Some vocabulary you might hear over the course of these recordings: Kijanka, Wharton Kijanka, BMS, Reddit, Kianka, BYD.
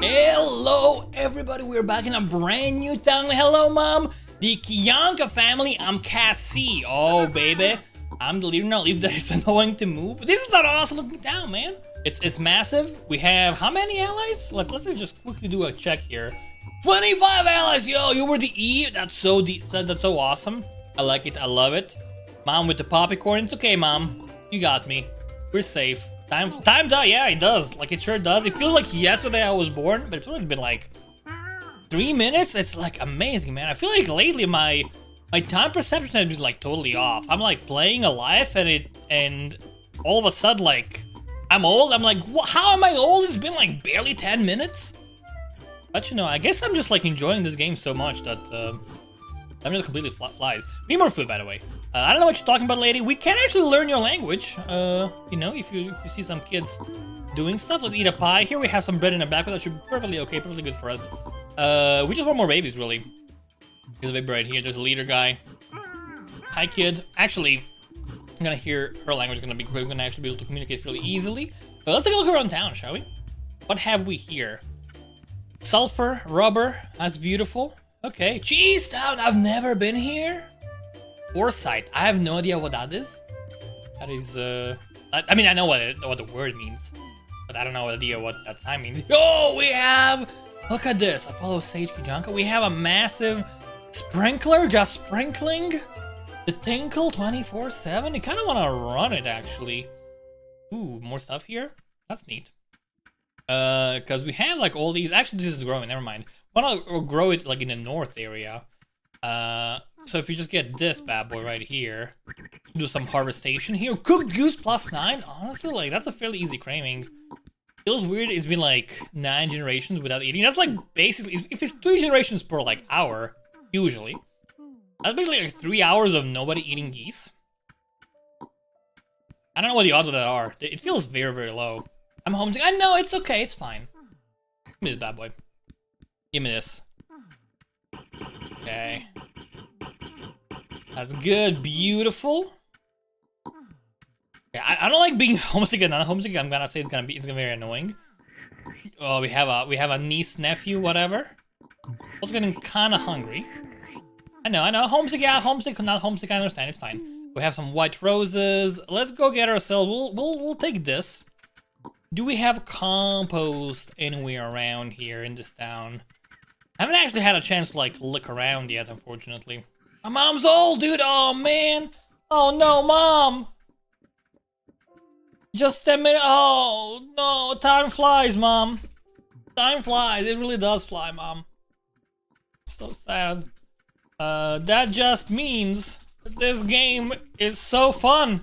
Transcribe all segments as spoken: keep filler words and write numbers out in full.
Hello everybody, we're back in a brand new town. Hello mom, the Kianka family. I'm Cassie. Oh baby, I'm the leader now. Leave that, it's annoying to move. This is an awesome looking town, man. It's it's massive. We have how many allies? Let's let's just quickly do a check here. twenty-five allies, yo. You were the E. That's so deep. That's so awesome. I like it. I love it. Mom with the popcorn. It's okay, mom. You got me. We're safe. Time, time's out, yeah, it does. Like, it sure does. It feels like yesterday I was born, but it's only been like three minutes. It's like amazing, man. I feel like lately my my time perception has been like totally off. I'm like playing a life, and it and all of a sudden like I'm old. I'm like, what, how am I old? It's been like barely ten minutes. But you know, I guess I'm just like enjoying this game so much that uh, I'm just completely fl flies. We need more food, by the way. Uh, I don't know what you're talking about, lady. We can actually learn your language. Uh, you know, if you, if you see some kids doing stuff. Let's eat a pie. Here we have some bread in the back, but that should be perfectly okay, perfectly good for us. Uh, we just want more babies, really. There's a baby right here. There's a leader guy. Hi, kid. Actually, I'm gonna hear her language. It's gonna be great. We're gonna actually be able to communicate really easily. But let's take a look around town, shall we? What have we here? Sulfur, rubber. That's beautiful. Okay. Cheese Town. I've never been here. Foresight. I have no idea what that is. That is, uh... I, I mean, I know what it, what the word means, but I don't know idea what that sign means. Oh, we have... Look at this. I follow Sage Kijanka. We have a massive sprinkler just sprinkling the tinkle twenty-four seven. You kind of want to run it, actually. Ooh, more stuff here. That's neat. Uh, because we have, like, all these... Actually, this is growing. Never mind. Why not grow it, like, in the north area? Uh... So if you just get this bad boy right here, do some harvestation here. Cooked goose plus nine. Honestly, like that's a fairly easy craving. Feels weird. It's been like nine generations without eating. That's like basically if it's two generations per like hour, usually. That's basically like three hours of nobody eating geese. I don't know what the odds of that are. It feels very very low. I'm homesick. I know it's okay. It's fine. Give me this bad boy. Give me this. Okay. That's good, beautiful. Yeah, I, I don't like being homesick and not homesick. I'm gonna say it's gonna be it's gonna be very annoying. Oh, we have a we have a niece, nephew, whatever. Also getting kind of hungry. I know, I know. Homesick, yeah, homesick, not homesick. I understand. It's fine. We have some white roses. Let's go get ourselves. We'll we'll we'll take this. Do we have compost anywhere around here in this town? I haven't actually had a chance to like look around yet, unfortunately. My mom's old, dude. Oh, man. Oh, no, mom. Just a minute. Oh, no. Time flies, mom. Time flies. It really does fly, mom. So sad. Uh, that just means that this game is so fun.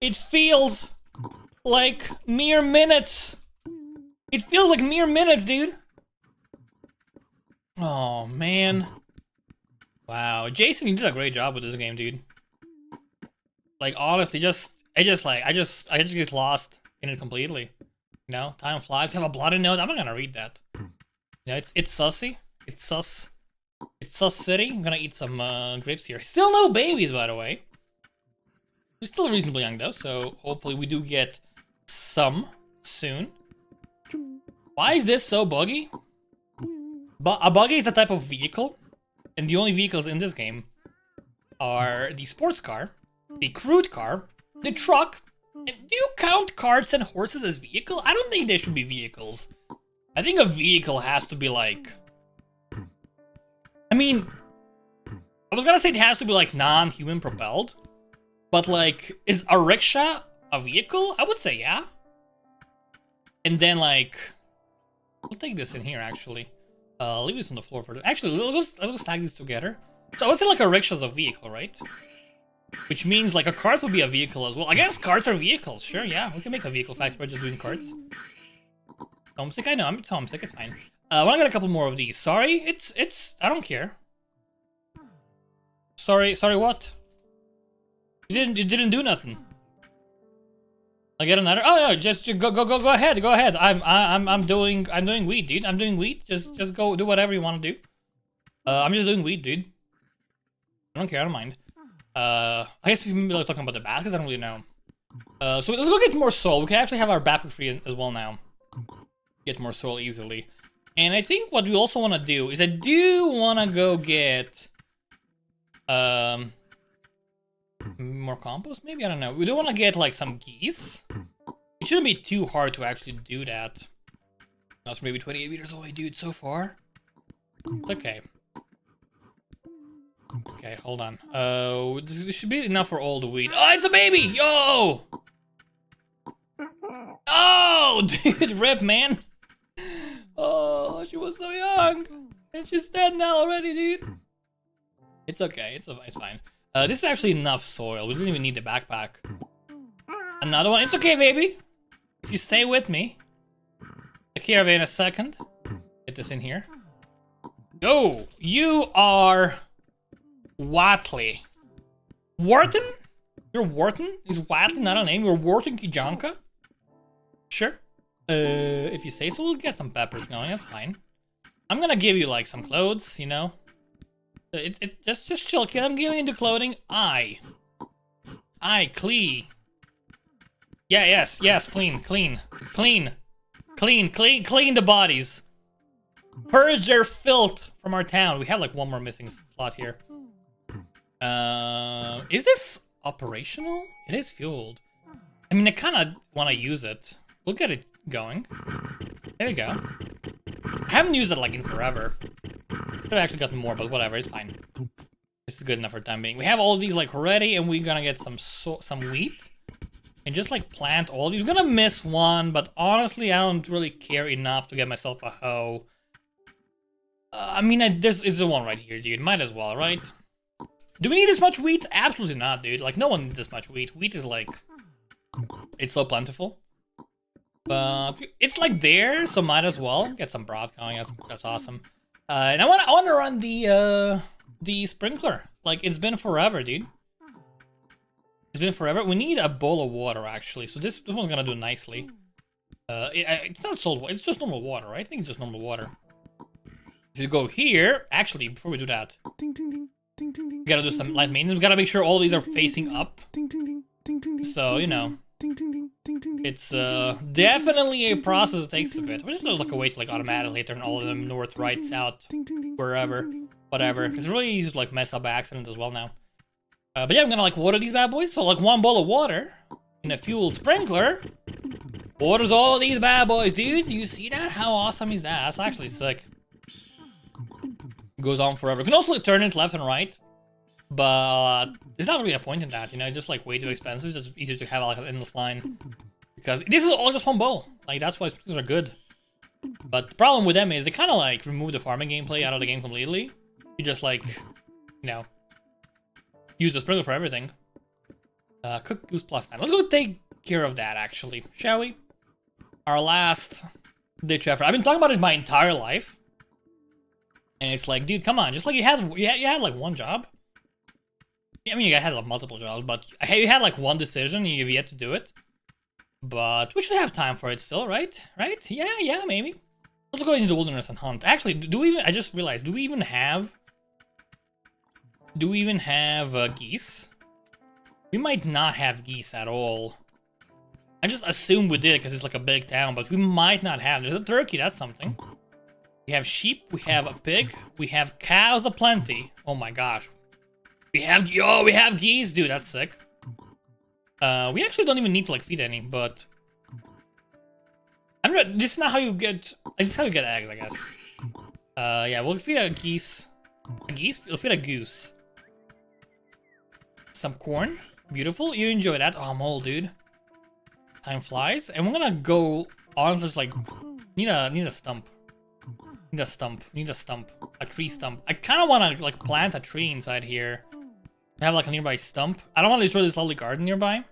It feels like mere minutes. It feels like mere minutes, dude. Oh, man. Wow, Jason, you did a great job with this game, dude. Like honestly, just I just like I just I just get lost in it completely. You know, time flies. Have a bloody note. I'm not gonna read that. You know, it's it's sussy. It's sus. It's sus city. I'm gonna eat some uh, grapes here. Still no babies, by the way. We're still reasonably young though, so hopefully we do get some soon. Why is this so buggy? But a buggy is a type of vehicle. And the only vehicles in this game are the sports car, the crude car, the truck. And do you count carts and horses as vehicles? I don't think they should be vehicles. I think a vehicle has to be like... I mean... I was gonna say it has to be like non-human propelled. But like, is a rickshaw a vehicle? I would say yeah. And then like... We'll take this in here actually. Uh, leave this on the floor for this. Actually, let's, let's tag these together. So I would say like a rickshaw is a vehicle, right? Which means like a cart would be a vehicle as well. I guess carts are vehicles. Sure, yeah. We can make a vehicle factory by just doing carts. Homesick? I know. I'm homesick. It's fine. Uh, I want to get a couple more of these. Sorry? It's... it's... I don't care. Sorry. Sorry what? You didn't... You didn't do nothing. I get another. Oh no! Just, just go, go, go, go ahead, go ahead. I'm, I, I'm, I'm doing, I'm doing weed, dude. I'm doing weed. Just, just go do whatever you want to do. Uh, I'm just doing weed, dude. I don't care. I don't mind. Uh, I guess we can be like talking about the baskets. I don't really know. Uh, so let's go get more soul. We can actually have our backpack free as well now. get more soul easily. And I think what we also want to do is I do want to go get um more compost, maybe? I don't know. We do want to get like some geese. It shouldn't be too hard to actually do that. That's maybe twenty-eight meters away, dude, so far. It's okay. Okay, hold on. Oh, uh, this should be enough for all the wheat. Oh, it's a baby! Yo! Oh, dude, rip, man. Oh, she was so young. And she's dead now already, dude. It's okay, it's, it's fine. Uh, this is actually enough soil. We don't even need the backpack. Another one. It's okay, baby. If you stay with me. Take care of it in a second. Get this in here. Yo, you are... Watley. Wharton? You're Wharton? Is Watley not a name? You're Wharton Kijanka? Sure. Uh, if you say so, we'll get some peppers going. That's fine. I'm gonna give you, like, some clothes, you know? It, it, just, just chill, kid. I'm giving you the clothing. I. I, Clee. Yeah, yes, yes, clean, clean, clean, clean, clean, clean the bodies. Purge their filth from our town. We have, like, one more missing slot here. Uh, is this operational? It is fueled. I mean, I kind of want to use it. We'll get it going. There we go. I haven't used it like in forever. Could have actually gotten more, but whatever, it's fine. This is good enough for the time being. We have all these like ready, and we're gonna get some so some wheat, and just like plant all these. We're gonna miss one, but honestly, I don't really care enough to get myself a hoe. Uh, I mean, I, this is the one right here, dude. Might as well, right? Do we need this much wheat? Absolutely not, dude. Like, no one needs this much wheat. Wheat is like... It's so plentiful. But it's like there, so might as well. Get some broth going. That's, that's awesome. Uh, and I want to I want to run the, uh, the sprinkler. Like, it's been forever, dude. It's been forever. We need a bowl of water, actually. So this, this one's gonna do nicely. Uh, it, it's not salt water. It's just normal water, right? I think it's just normal water. If you go here... Actually, before we do that... Ding, ding, ding. We gotta do some light maintenance. We gotta make sure all these are facing up. So, you know. It's uh, definitely a process that takes a bit. We're just gonna look away to like automatically turn all of them north, right, south, wherever, whatever. It's really easy to like mess up by accident as well now. Uh, but yeah, I'm gonna like water these bad boys. So like one bowl of water in a fuel sprinkler waters all these bad boys, dude. You see that? How awesome is that? That's actually sick. Goes on forever. You can also turn it left and right, but there's not really a point in that, you know. It's just like way too expensive. It's just easier to have like an endless line because this is all just one bowl. Like that's why sprinklers are good. But the problem with them is they kind of like remove the farming gameplay out of the game completely. You just like, you know, use the sprinkler for everything. Uh, cook goose plus nine. Let's go take care of that actually, shall we? Our last ditch effort. I've been talking about it my entire life. And it's like, dude, come on! Just like you had, you had, you had like one job. I mean, you had like multiple jobs, but you had like one decision, and you've yet to do it. But we should have time for it still, right? Right? Yeah, yeah, maybe. Let's go into the wilderness and hunt. Actually, do we even? I just realized, do we even have? Do we even have uh, geese? We might not have geese at all. I just assume we did because it's like a big town, but we might not have. There's a turkey. That's something. We have sheep, we have a pig, we have cows aplenty. Oh my gosh. We have, yo, we have geese, dude, that's sick. Uh, we actually don't even need to like feed any, but... I'm not, this is not how you get, this is how you get eggs, I guess. Uh, yeah, we'll feed a geese. A geese? We'll feed a goose. Some corn, beautiful, you enjoy that. Oh, I'm old, dude. Time flies, and we're gonna go, honestly, just like, need a, need a stump. Need a stump. Need a stump. A tree stump. I kind of want to like plant a tree inside here. Have like a nearby stump. I don't want to destroy this lovely garden nearby.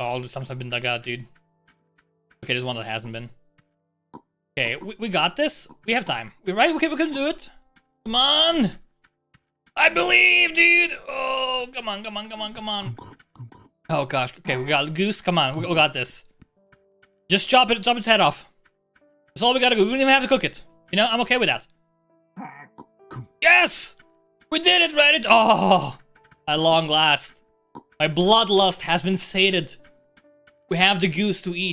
Oh, all the stumps have been dug out, dude. Okay, there's one that hasn't been. Okay, we, we got this. We have time. We right? Okay, we can do it. Come on. I believe, dude. Oh, come on, come on, come on, come on. Oh gosh. Okay, we got goose. Come on, we, we got this. Just chop it. Chop its head off. That's all we gotta do. We don't even have to cook it. You know, I'm okay with that. Yes! We did it, Reddit! Oh! At long last. My bloodlust has been sated. We have the goose to eat.